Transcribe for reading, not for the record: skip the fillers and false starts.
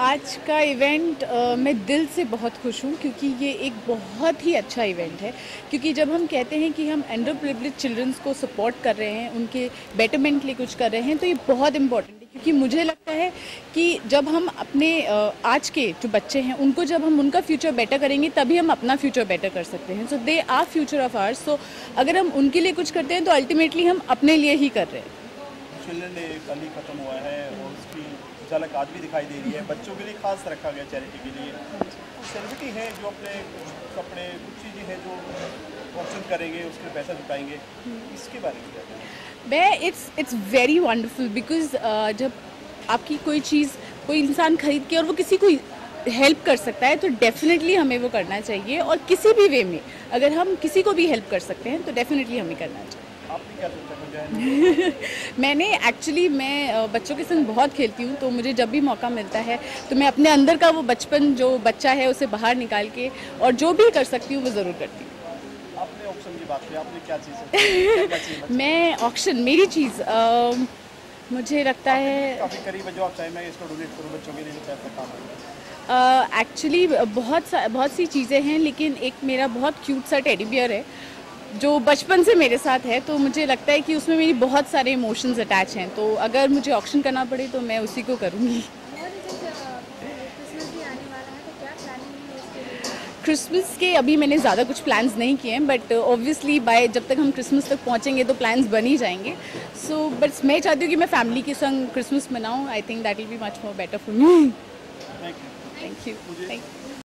आज का इवेंट मैं दिल से बहुत खुश हूँ क्योंकि ये एक बहुत ही अच्छा इवेंट है, क्योंकि जब हम कहते हैं कि हम अंडर प्रिविलेज्ड चिल्ड्रंस को सपोर्ट कर रहे हैं, उनके बेटरमेंट के लिए कुछ कर रहे हैं, तो ये बहुत इम्पॉर्टेंट है। क्योंकि मुझे लगता है कि जब हम अपने आज के जो बच्चे हैं उनको जब हम उनका फ्यूचर बेटर करेंगे तभी हम अपना फ्यूचर बेटर कर सकते हैं। So they are future of ours. So अगर हम उनके लिए कुछ करते हैं तो अल्टीमेटली हम अपने लिए ही कर रहे हैं। चिल्ड्रन डे कल ही खत्म हुआ है और उसकी झलक आज भी दिखाई दे रही है। बच्चों के लिए खास रखा गया चैरिटी के लिए। सेलिब्रिटी है जो अपने कपड़े कुछ चीज़ें हैं जो पसंद करेंगे, उसके पैसा जुटाएंगे, इसके बारे में बे इट्स वेरी वंडरफुल बिकॉज जब आपकी कोई चीज़ कोई इंसान खरीद के और वो किसी को हेल्प कर सकता है तो डेफिनेटली हमें वो करना चाहिए। और किसी भी वे में अगर हम किसी को भी हेल्प कर सकते हैं तो डेफिनेटली हमें करना चाहिए। आपने क्या सोचा? मैंने एक्चुअली मैं बच्चों के संग बहुत खेलती हूँ, तो मुझे जब भी मौका मिलता है तो मैं अपने अंदर का वो बचपन जो बच्चा है उसे बाहर निकाल के और जो भी कर सकती हूँ वो ज़रूर करती हूँ। आपने ऑक्शन की बात की, आपने क्या चीज़? मैं ऑक्शन मेरी चीज़ मुझे लगता है काफ़ी करीब है जो आप चाहे मैं इसको डोनेट करूँ बच्चों के लिए काम है। एक्चुअली बहुत सी चीज़ें हैं, लेकिन एक मेरा बहुत क्यूट सा टेडी बियर है जो बचपन से मेरे साथ है, तो मुझे लगता है कि उसमें मेरी बहुत सारे इमोशंस अटैच हैं, तो अगर मुझे ऑक्शन करना पड़े तो मैं उसी को करूँगी। क्रिसमस के अभी मैंने ज़्यादा कुछ प्लान्स नहीं किए हैं, बट ऑब्वियसली बाय जब तक हम क्रिसमस तक पहुँचेंगे तो प्लान्स बन ही जाएंगे। सो बट मैं चाहती हूँ कि मैं फैमिली के संग क्रिसमस मनाऊँ। I think that will be much more better for me. Thank you.